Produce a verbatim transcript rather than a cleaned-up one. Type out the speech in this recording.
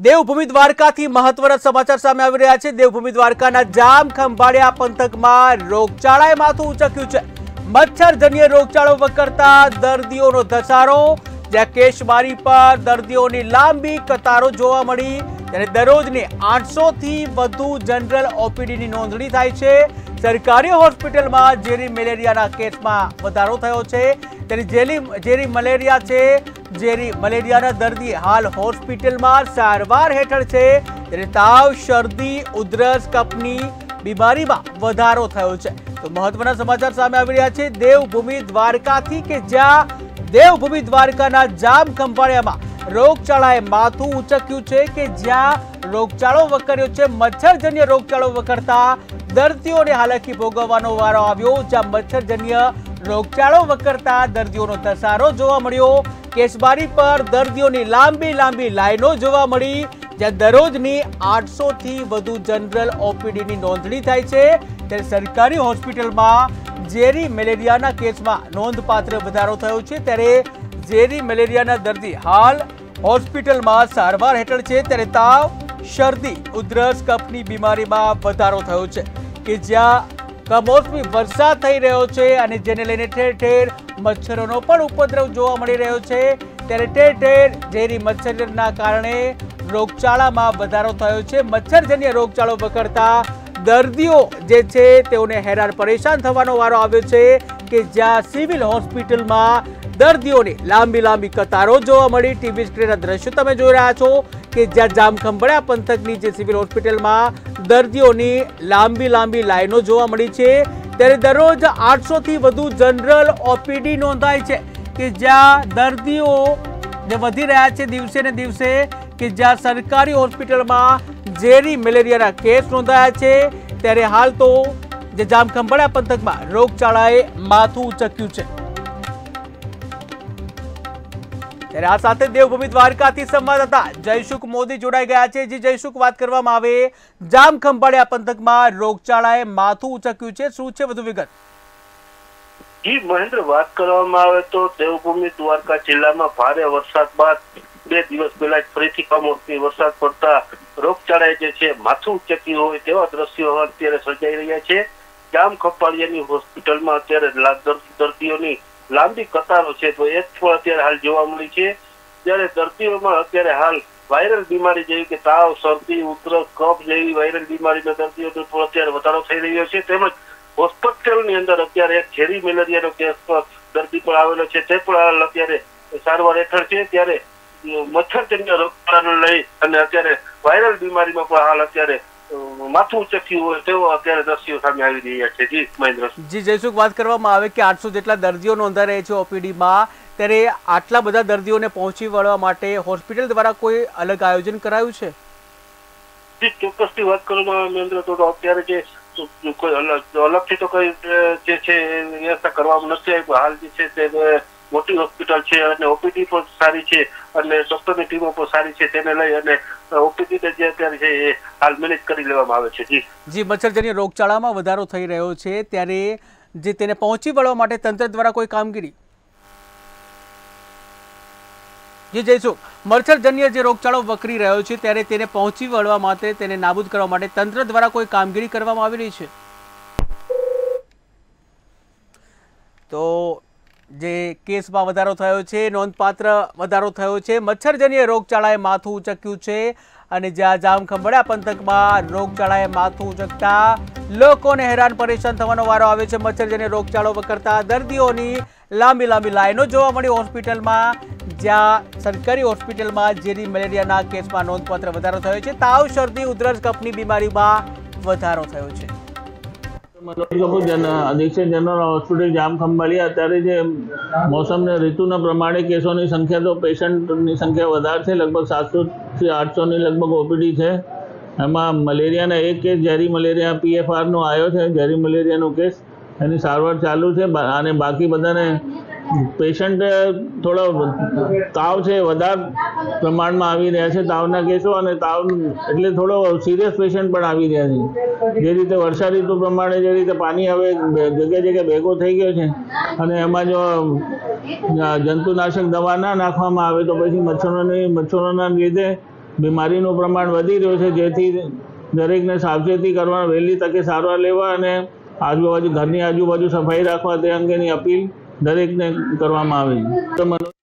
देवभूमि द्वारका थी महत्वना समाचार सामे आवी रह्या छे। देवभूमि द्वारकाना जाम खंभाळीया पंथकमां रोगचाळाए माथुं ऊंचक्युं छे। मच्छरजन्य रोगचाळो वकरता दर्दीओनो धसारो, ज्यां केशबारी पर दर्दीओनी लांबी कतारो जोवा मळी। त्यारे दररोजनी आठ सौ थी वधु जनरल ओपीडीनी नोंधणी थाय छे। सरकारी होस्पिटलमां झेरी मलेरियाना केसमां वधारो थयो छे। त्यारे झेरी झेरी मलेरिया छे। जेरी मलेरियाना दर्दी हाल होस्पिटल में सारवार हेठळ छे। तेरे ताव, शर्दी, उधरस, कपनी बीमारी में वधारो थयो छे। तो महत्वना समाचार सामे आवी रह्या छे देवभूमि द्वारका थी, के ज्यां देवभूमि द्वारकाना जाम खंभाळीयामां रोगचाळाए माथुं ऊंचक्युं छे, के ज्यां रोगचाळो वकर्यो छे। मच्छरजन्य रोगचाळो वकरता दर्दीओने हालाकी भोगवવાનો વારો આવ્યો। જ્યાં मच्छरजन्य रोगचाळो वकरता दर्दीओनो धसारो जोवा मळ्यो। केशबारी पर दर्दियों लांबी लांबी लाइनों जोवा मळी, ज्यां दररोजनी आठ सौ थी वधु जनरल ओपीडी नी नोंधणी थाय छे। त्यारे सरकारी होस्पिटल में झेरी मलेरियाना केस में नोंधपात्र वधारो थयो छे। त्यारे झेरी मलेरियाना दर्दी हाल होस्पिटल में सारवार हेठळ छे। त्यारे ताव, शर्दी, उधरस, कफनी बीमारी में वधारो थयो छे, के ज्यां कमोसमी वरसाद थई रह्यो छे अने जेने लईने ठेर ठेर मच्छरोनो पण उपद्रव जोवा मळी रह्यो छे। त्यारे ठेर ठेर झेरी मच्छरना कारणे रोगचाळामां वधारो थयो छे। मच्छरजन्य रोगचाळो वकरता दर्दीओ जे छे तेओने हेरान परेशान थવાનો વારો આવ્યો છે, કે જ્યાં સિવિલ હોસ્પિટલમાં દર્દીઓની લાંબી લાંબી કતારો જોવા મળી। ટીવી સ્ક્રીનના દ્રશ્યો તમે જોઈ રહ્યા છો, કે જ્યાં જામ ખંભાળીયા પંથકની જે સિવિલ હોસ્પિટલમાં દર્દીઓની લાંબી લાંબી લાઈનો જોવા મળી છે। ત્યારે દરરોજ આઠસો થી વધુ જનરલ ઓપીડી નોંધાય છે, કે જ્યાં દર્દીઓ જે વધી રહ્યા છે દિવસે ને દિવસે, કે જ્યાં સરકારી હોસ્પિટલમાં ઝેરી મલેરિયાના કેસ નોંધાયા છે। ત્યારે હાલ તો જે જામ ખંભાળીયા પંથકમાં રોગચાળાએ માથું ઉચક્યું છે। तेरे आ साथे देवभूमि द्वारका थी संवाददाता जयसुख मोदी जोड़ाई गया है। जी जयसुख, बात करवामां आवे जाम खंभाळीया पंथक में रोगचाळाए माथुं उचक्युं छे, शुं छे वधु विगत? जी महेंद्र, बात करवामां आवे तो देवभूमि द्वारका जिला में भारे वरसाद बाद बे दिवस पहला फरीथी कमोसमी वरसाद पड़ता रोगचाळाए जे छे माथुं उचक्युं होय तेवा दृश्यो अत्यारे सर्जाई रह्या छे। जाम खंभाळीयानी होस्पिटल में अत्यारे दर्दीओनी लांबी कतारो छे, तो एक फळ अत्यारे हाल जोवा मळी छे। त्यारे दर्दीओमां अत्यारे हाल वायरल बीमारी जेवी के ताव, शरदी, उधरस, कफ जेवी वायरल बीमारीना दर्दीओनो फळ अत्यारे वधारो थई रह्यो छे। तेमज होस्पिટલની અંદર अत्यारे एक झेरी मलेरियाનો केस पर दर्दी पर आवेलो छे, ते पण हाल अत्यारे सारवार હેઠળ છે। त्यारे મચ્છરજન્ય રોગચાળાને લઈ અને अत्यारे वायरल बीमारीमां પણ हाल अत्यारे माथुं उचक्युं होय तेवो अत्यारे दर्दीओ सामे आवी रह्या छे। जी महेंद्र। जी जयसुख, बात करवामां आवे के आठ सौ जेटला दर्दीओ नोंधाई रह्या छे ओपीडी मां, त्यारे आटला बधा दर्दीओने पहोंची वळवा माटे होस्पिटल द्वारा कोई अलग आयोजन करायुं छे? जी चोक्कसथी वात करवामां आवे महेंद्र, तो अत्यारे जे कोई अलग अलगथी तो कोई जे छे व्यवस्था करवामां नथी आवी। हाल जे छे ते मोटी होस्पिटल छे अने ओपीडी पण सारी छे अने डॉक्टरनी टीमो पण सारी छे, तेने लई अने ओपीडी ने जे अत्यारे छे ए हाल मैनेज करी लेवामां आवे छे। जी जी मच्छरजन्य रोगचाळामां वधारो थई रह्यो छे, त्यारे जे तेने पहोंची वळवा माटे तंत्र द्वारा कोई कामगीरी? जी जयसुख, मच्छरजन्य जे रोगचाळो वकरी रह्यो छे त्यारे तेने पहोंची वळवा माटे तेने नाबूद કરવા માટે તંત્ર દ્વારા કોઈ કામગીરી કરવામાં આવી રહી છે? તો જે કેસમાં વધારો થયો છે, નોંધપાત્ર વધારો થયો છે, મચ્છરજન્ય રોગચાળાએ માથું ઉચક્યું છે અને જ્યાં જામ ખંભાળીયા પંથકમાં રોગચાળાએ માથું ઉચકતા લોકોને હેરાન પરેશાન થવાનો વારો આવે છે। મચ્છરજન્ય રોગચાળો વકરતા દર્દીઓની લાંબી લાંબી લાઈનો જોવા મળી હોસ્પિટલમાં, જ્યાં સરકારી હોસ્પિટલમાં ઝેરી મલેરિયાના કેસમાં નોંધપાત્ર વધારો થયો છે। તાવ, શરદી, ઉધરસ, કફની બીમારીમાં વધારો થયો છે। जन अधीक्षक जनरल हॉस्पिटल जाम खंभाळीया अत्यारे जे मौसम ने ऋतुना प्रमाण केसों की संख्या तो पेशेंट की संख्या वधारे छे, लगभग सात सौ थी आठ सौ लगभग ओपीडी है। एमा मलेरिया एक केस झेरी मलेरिया पीएफआर नो आयो है। झेरी मलेरिया नो केस एनी सारवार चालू है अने बाकी बधाने पेशेंट थोड़ा ताव है वधारे प्रमाण में आ रहा है। तावना केसों और ताव एटले थोड़ो सीरियस पेशेंट पण आवी रह्या छे। जे रीते वर्षा ऋतु प्रमाणे जे रीते पानी हवे जगह जगह भेगो थई गयो छे अने एमां जो जंतुनाशक दवा ना नाखवामां आवे तो पछी मच्छरोने मच्छरोना लीधे बीमारी प्रमाण वधी रह्यो छे, जेथी दरेकने सावचेती करवा, वहेली तके सारवार लेवा अने आजूबाजू घरनी आजूबाजू सफाई राखवा ते अंगेनी अपील दरेकने करवामां आवे छे।